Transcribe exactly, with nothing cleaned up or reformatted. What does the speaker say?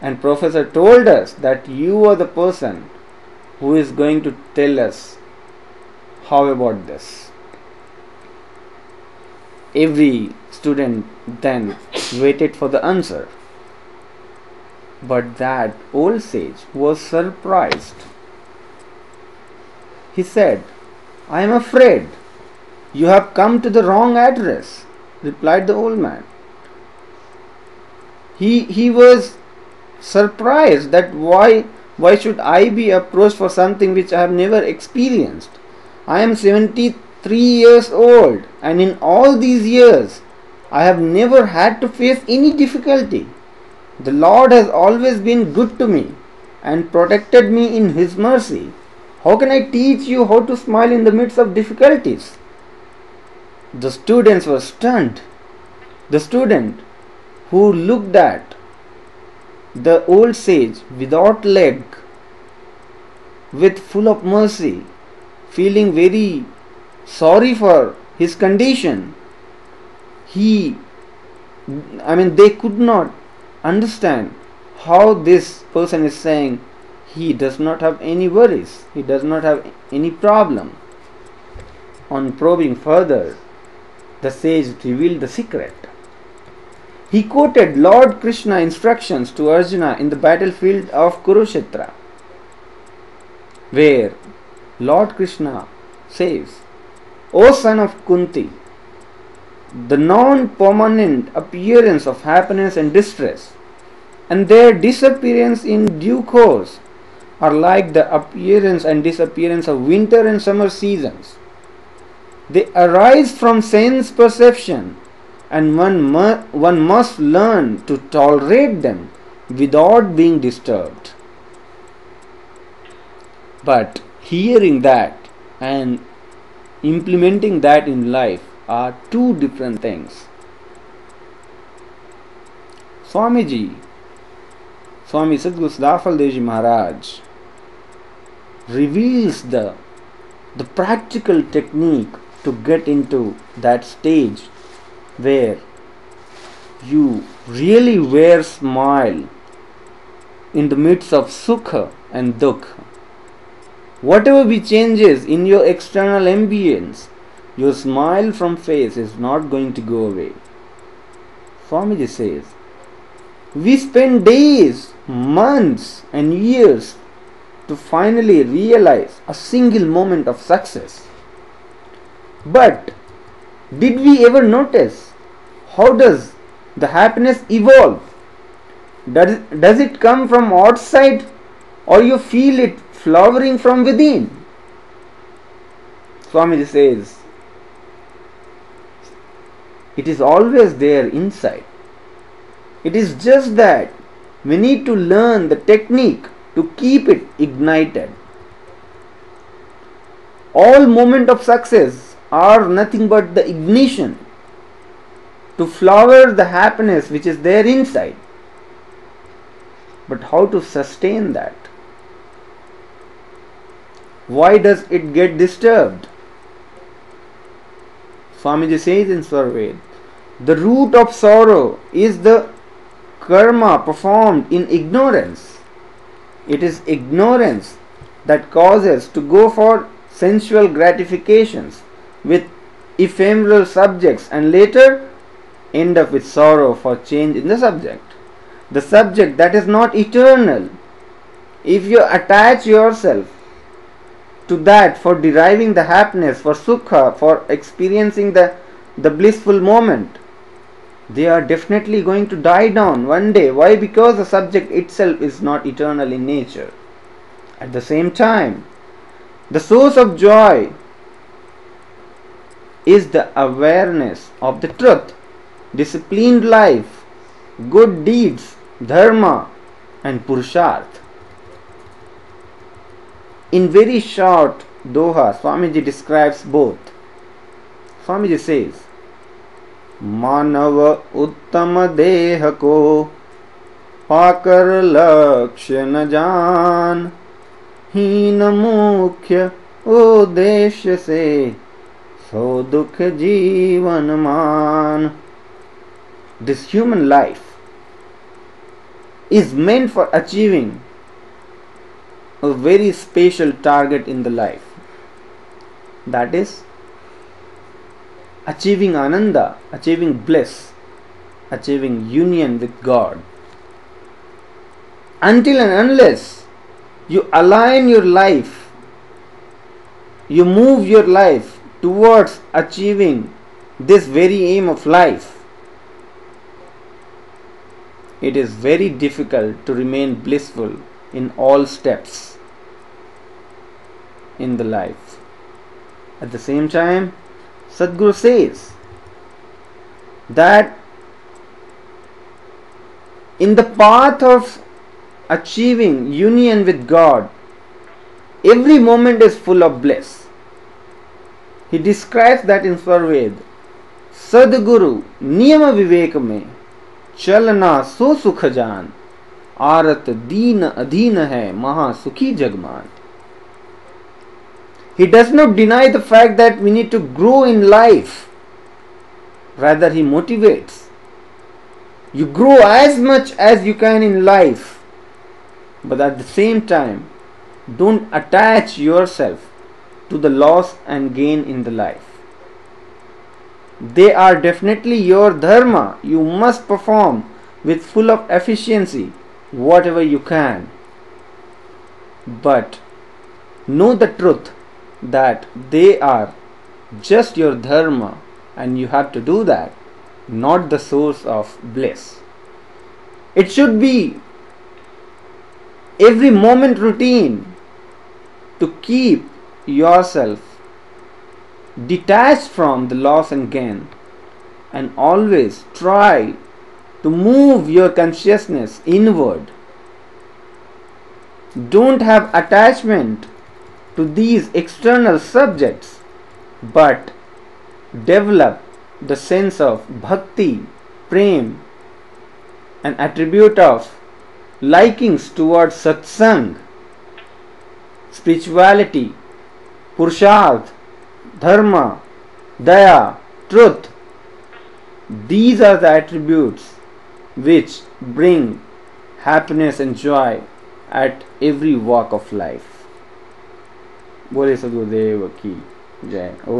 And Professor told us that you are the person who is going to tell us how about this. Every student then waited for the answer. But that old sage was surprised. He said, "I am afraid you have come to the wrong address," replied the old man. He, he was surprised that why, why should I be approached for something which I have never experienced. I am seventy-three years old, and in all these years I have never had to face any difficulty. The Lord has always been good to me and protected me in His mercy. How can I teach you how to smile in the midst of difficulties? The students were stunned. The student who looked at the old sage without leg, with full of mercy, feeling very sorry for his condition, he, I mean, they could not understand how this person is saying he does not have any worries, he does not have any problem. On probing further, the sage revealed the secret. He quoted Lord Krishna's instructions to Arjuna in the battlefield of Kurukshetra, where Lord Krishna says, "O son of Kunti, the non-permanent appearance of happiness and distress, and their disappearance in due course, are like the appearance and disappearance of winter and summer seasons. They arise from sense perception, and one, mu one must learn to tolerate them without being disturbed." But hearing that and implementing that in life are two different things. Swamiji, Swami Sadguru Sadhafal Deji Maharaj, reveals the, the practical technique to get into that stage where you really wear smile in the midst of sukha and dukha. Whatever be changes in your external ambience, your smile from face is not going to go away. Swamiji says, "We spend days, months and years to finally realize a single moment of success. But did we ever notice how does the happiness evolve? Does, does it come from outside, or you feel it flowering from within?" Swamiji says, "It is always there inside. It is just that we need to learn the technique to keep it ignited. All moments of success are nothing but the ignition to flower the happiness which is there inside. But how to sustain that? Why does it get disturbed?" Swamiji says in Sarvaid, "The root of sorrow is the karma performed in ignorance. It is ignorance that causes to go for sensual gratifications with ephemeral subjects, and later end up with sorrow for change in the subject, the subject that is not eternal. If you attach yourself to that for deriving the happiness, for sukha, for experiencing the, the blissful moment, they are definitely going to die down one day. Why? Because the subject itself is not eternal in nature. At the same time, the source of joy is the awareness of the truth, disciplined life, good deeds, dharma and purusharth." In very short doha, Swamiji describes both. Swamiji says, "Manava uttama deha ko pakar lakshana jan hina mukhya udeshya se so dukh jeevan man." This human life is meant for achieving a very special target in the life, that is achieving ananda, achieving bliss, achieving union with God. Until and unless you align your life, you move your life towards achieving this very aim of life, it is very difficult to remain blissful in all steps in the life. At the same time, Sadhguru says that in the path of achieving union with God, every moment is full of bliss. He describes that in Swarved. Sadhguru niyama vivek mein chalna so sukh jaan, arat deen adheen hai maha sukhi jagman. He does not deny the fact that we need to grow in life. Rather, he motivates. You grow as much as you can in life, but at the same time, don't attach yourself to the loss and gain in the life. They are definitely your dharma. You must perform with full of efficiency whatever you can. But know the truth that they are just your dharma and you have to do that, not the source of bliss. It should be every moment routine to keep yourself detached from the loss and gain, and always try to move your consciousness inward. Don't have attachment to these external subjects, but develop the sense of bhakti, prem, an attribute of likings towards satsang, spirituality, purusharth, dharma, daya, truth. These are the attributes which bring happiness and joy at every walk of life. Bole Sadguru Deva ki jai.